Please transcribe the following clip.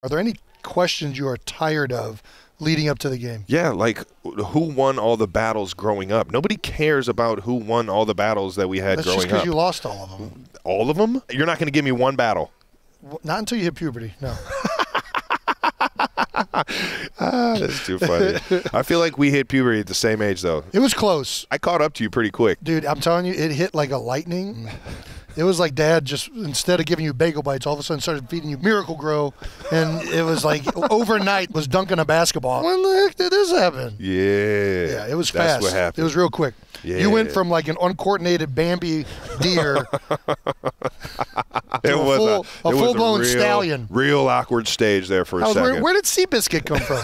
Are there any questions you are tired of leading up to the game? Yeah, like who won all the battles growing up? Nobody cares about who won all the battles that we had growing up. That's just because you lost all of them. All of them? You're not going to give me one battle. Well, not until you hit puberty, no. That's too funny. I feel like we hit puberty at the same age, though. It was close. I caught up to you pretty quick. Dude, I'm telling you, it hit like a lightning. It was like Dad just, instead of giving you bagel bites, all of a sudden started feeding you Miracle-Gro, and it was like overnight was dunking a basketball. When the heck did this happen? Yeah. Yeah, it was fast. That's what happened. It was real quick. Yeah. You went from like an uncoordinated Bambi deer to a full-blown stallion. Real awkward stage there for a second. Where did Seabiscuit come from?